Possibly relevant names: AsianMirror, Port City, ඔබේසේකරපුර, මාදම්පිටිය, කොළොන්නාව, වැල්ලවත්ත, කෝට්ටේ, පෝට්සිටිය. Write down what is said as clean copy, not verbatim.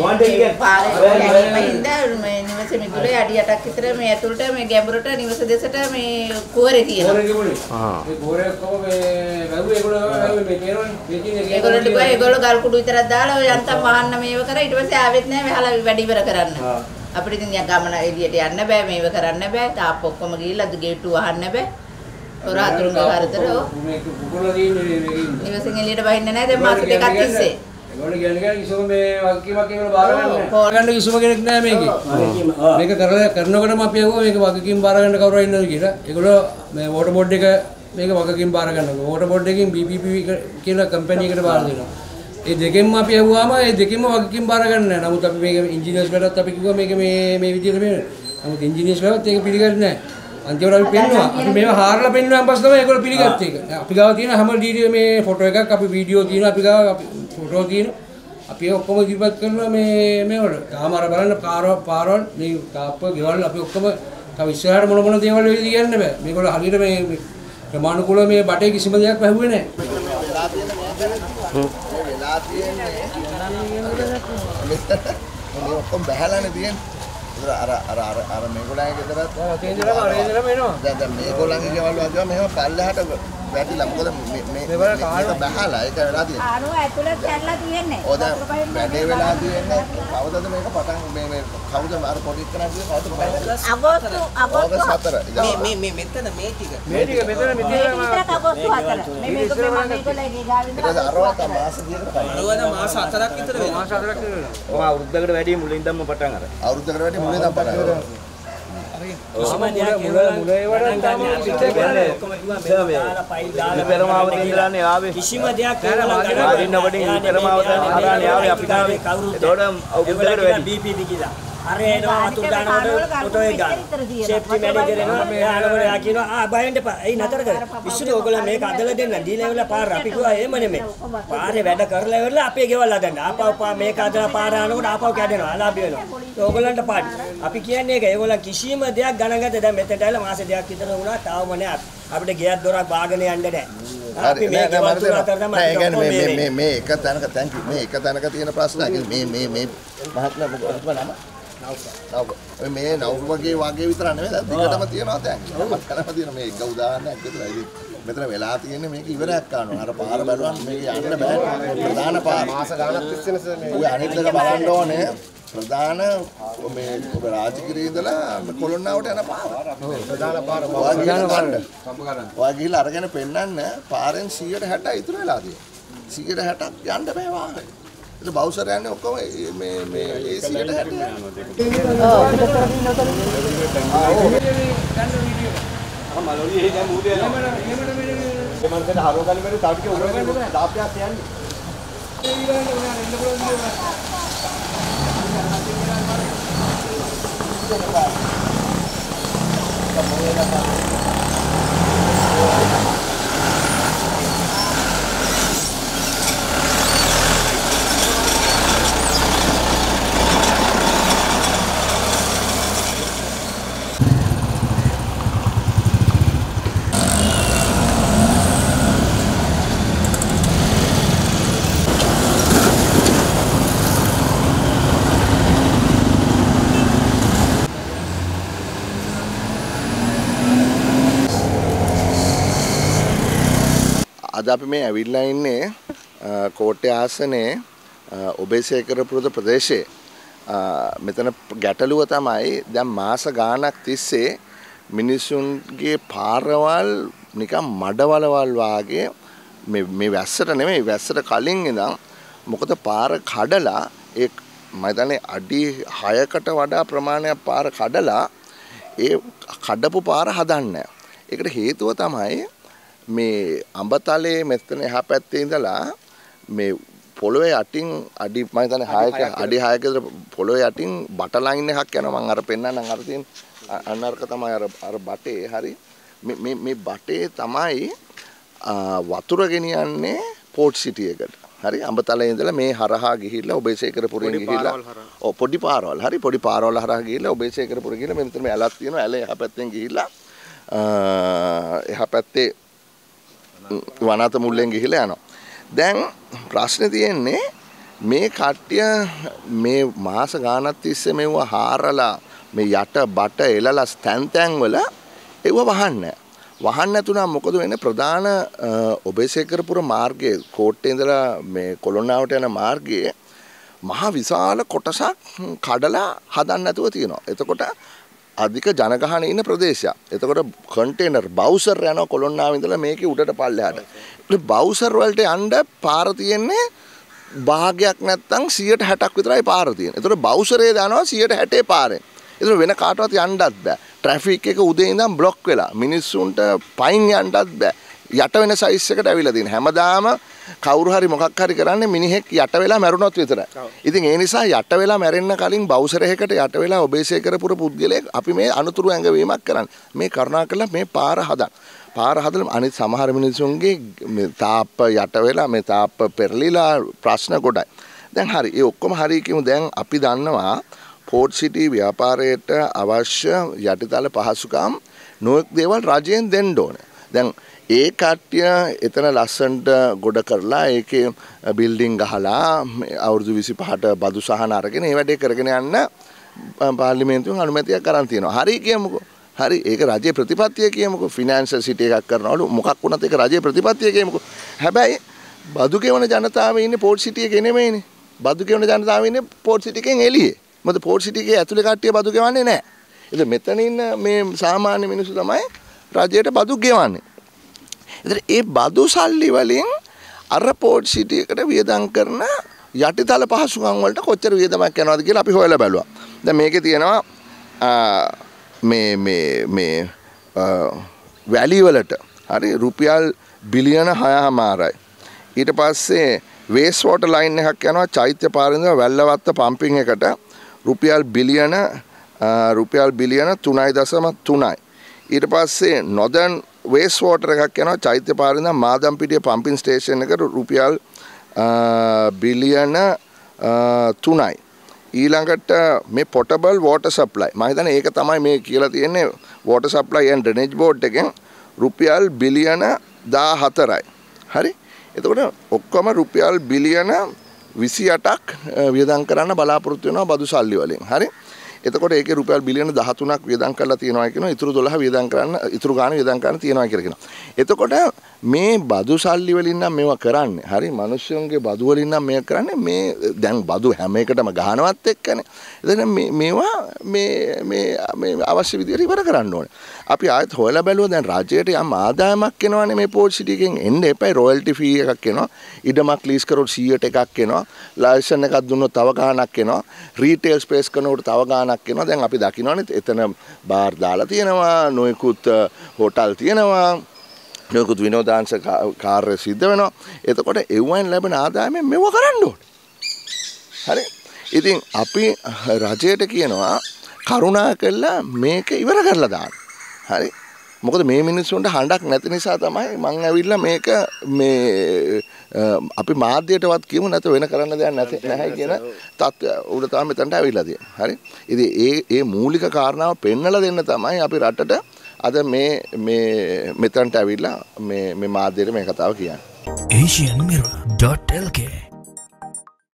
One day you get fired. I am going to go to the house. I am going to go to the house. I was I am going to go to the house. They are gonna get the method. They are kids who are town one app. After get Dora bargain under that. May Katanaka, thank you. May Katanaka in a plastic. May Mahatma. Now, may now give one give it run. That's Pradana, Rajgiri, the colon out and a par. Wagil are going to pin and parents see your hat. I threw a see your hat up yonder. The Bowser and Oko may see your hat. May will line a cote asane, Obesekar Pruda Pradeshe, Metana Gataluatamai, the Masagana Tisse, Minisunge Parawal, Nika Madawalaval Wage, may Vassar and may Vassar calling in them, Mokota Para Kadala, a Madane Adi Hayakatawada Pramana Para Kadala, a Kadapu Para Hadana. It hetuatamai. මේ අඹතලයේ මෙතන එහා පැත්තේ ඉඳලා මේ පොළොවේ යටින් අඩි මම හිතන්නේ 6ක අඩි 6ක විතර පොළොවේ යටින් බට ලයින් එකක් යනවා මම අර පෙන්නන්නම් අර තියෙන අන්නර්ක තමයි අර බටේ හරි මේ බටේ තමයි වතුර ගෙනියන්නේ පෝට් සිටි එකට හරි අඹතලේ ඉඳලා මේ හරහා ගිහිල්ලා ඔබේසේකරපුරේ ගිහිල්ලා ඔව් පොඩි පාරවල් හරි පොඩි පාරවල් හරහා ගිහිල්ලා ඔබේසේකරපුරේ ගිහිල්ලා මෙතන මේ ඇලක් තියෙනවා ඇලේ එහා පැත්තෙන් ගිහිල්ලා එහා පැත්තේ වනාත මුල්ලෙන් ගිහිල්ලා යනවා දැන් ප්‍රශ්නේ තියෙන්නේ මේ කට්ටිය මේ මාස ගානක් තිස්සේ මෙවුව හාරලා මේ යට බට එලලා ස්තන් තැන් වල ඒව වහන්නේ වහන්න නැතුණා මොකද වෙන්නේ ප්‍රධාන ඔබේසේකරපුර මාර්ගයේ කෝට්ටේ ඉඳලා මේ කොළොන්නාවට යන මාර්ගයේ මහ විශාල කොටසක් කඩලා හදන්න නැතුව තියෙනවා. එතකොට අධික ජනගහන ඉන්න ප්‍රදේශයක්. එතකොට කන්ටේනර් බවුසර් යනවා කොළොන්නාව ඉඳලා මේකේ උඩට පල්ලෙහාට. ඒ බවුසර් වලට යන්න පාර තියෙන්නේ භාගයක් නැත්තම් 160ක් විතරයි පාර තියෙන්නේ. එතකොට බවුසරේ දානවා 160 පාරෙන්. එතකොට වෙන කාටවත් යන්නත් බෑ. Traffic එක උදේ ඉඳන් block වෙලා මිනිස්සුන්ට පයින් යන්නත් බෑ යට වෙන size එකට ඇවිල්ලා තියෙන හැමදාම කවුරු හරි මොකක් හරි කරන්නේ මිනිහෙක් යට වෙලා මැරුණොත් විතරයි ඉතින් ඒ නිසා යට වෙලා මැරෙන්න කලින් බවුසරයකට යට වෙලා ඔබේසේ කරපුර පුද්ගලයෙක් අපි මේ අනුතුරු ඇඟවීමක් කරන්නේ මේ කරුණාකරලා මේ පාර හදලා අනිත් සමහර මිනිසුන්ගේ මේ තාප්ප යට වෙලා මේ තාප්ප පෙරලිලා ප්‍රශ්න ගොඩයි දැන් හරි ඒ ඔක්කොම හරි කියමු දැන් අපි දන්නවා Port City ව්‍යාපාරයට අවශ්‍ය යටිතල පහසුකම් නොයෙක් දේවල් රජයෙන් දෙන්න ඕනේ. දැන් ඒ කට්ටිය එතන ලස්සනට ගොඩ කරලා ඒකේ බිල්ඩින් ගහලා අවුරුදු 25ට බදු සහන අරගෙන ඒ වැඩේ කරගෙන යන්න පාර්ලිමේන්තුවෙන් අනුමැතියක් කරන් තියෙනවා. හරි කියමුකෝ. හරි ඒක රජයේ ප්‍රතිපත්තිය කියමුකෝ. ෆිනෑන්ෂල් සිටි එකක් කරනවලු මොකක් වුණත් ඒක රජයේ ප්‍රතිපත්තිය කියමුකෝ. හැබැයි බදු ගෙවන ජනතාව ඉන්නේ Port City එකේ නෙමෙයිනේ. බදු ගෙවන ජනතාව ඉන්නේ Port City එකෙන් එළියේ. මොකද Port City එකේ ඇතුලේ කට්ටිය බදු ගෙවන්නේ නැහැ. ඉතින් මෙතන ඉන්න මේ සාමාන්‍ය මිනිස්සු තමයි රජයට බදු ගෙවන්නේ. ඉතින් ඒ බදු සල්ලි වලින් අර Port City එකට වියදම් කරන යටිතල පහසුකම් වලට කොච්චර වියදමක් යනවද කියලා අපි හොයලා බලුවා. දැන් මේකේ තියෙනවා මේ වැලි වලට හරි රුපියල් බිලියන 6.5යි. ඊට පස්සේ වේස් වෝටර් ලයින් එකක් යනවා චෛත්‍ය පාරේ ඉඳලා වැල්ලවත්ත පම්පින් එකට රුපියල් බිලියන 3.3යි. ඊට පස්සේ නොදර්න් වේස් වෝටර් එකක් යනවා චෛත්‍ය පාරේ ඉඳන් මාදම්පිටිය පම්පින් ස්ටේෂන් එකට රුපියල් බිලියන 3යි. ඊළඟට මේ පොටබල් වෝටර් සප්ලයි මම හිතන්නේ ඒක තමයි මේ කියලා තියෙන්නේ water supply and drainage board එකෙන් රුපියල් බිලියන 14යි. හරි? එතකොට ඔක්කොම රුපියල් බිලියන 28ක් වියදම් කරන්න බලාපොරොත්තු වෙනවා බදු සල්ලි වලින්. හරි? එතකොට ඒකේ රුපියල් බිලියන 13ක් වියදම් කරලා තියෙනවා කියනවා. ඉතුරු 12 වියදම් කරන්න ඉතුරු ගාණ වියදම් කරන්න තියෙනවා කියලා කියනවා. එතකොට මේ බදු සල්ලි වලින් නම් මේවා කරන්නේ. හරි? මිනිස්සුන්ගේ බදු වලින් නම් මේක කරන්නේ. මේ දැන් බදු හැම එකටම ගහනවත් එක්කනේ. එතන මේවා මේ අවශ්‍ය විදියට ඉවර කරන්න ඕනේ. අපි ආයෙත් හොයලා බැලුවා දැන් රාජ්‍යයට යම් ආදායමක් එනවනේ මේ Port City එකෙන් එන්න එපයි රොයල්ටි ෆී එකක් එනවා. ඉඩමක් ලීස් කරොත් 100ට එකක් එනවා. ලයිසන් එකක් දුන්නොත් තව ගාණක් එනවා. රීටේල් ස්පේස් කරනකොට තව ගාණක් කියනවා දැන් අපි දකින්නනේ එතන බාර් දාලා තියෙනවා නොයෙකුත් හෝටල් තියෙනවා නොයෙකුත් විනෝදාංශ කාර්ය සිද්ධ වෙනවා එතකොට එවුවෙන් ලැබෙන ආදායමෙන් මෙව කරන්න ඕනේ හරි ඉතින් අපි රජයට කියනවා කරුණාකරලා මේක ඉවර කරලා දාන්න හරි මොකද මේ මිනිස්සුන්ට හඬක් නැති නිසා තමයි මම ඇවිල්ලා මේක මේ අපි මාධ්‍යයටවත් කියමු නැත වෙන කරන්න දෙයක් නැහැ කියන තත්ත්වය උඩ තමයි මෙතනට ඇවිල්ලා තියෙන්නේ. හරි. ඉතින් ඒ මූලික කාරණාව පෙන්නලා දෙන්න තමයි අපි රටට අද මේ මෙතනට ඇවිල්ලා මේ මාධ්‍යයට මේ කතාව කියන්නේ. asianmirror.lk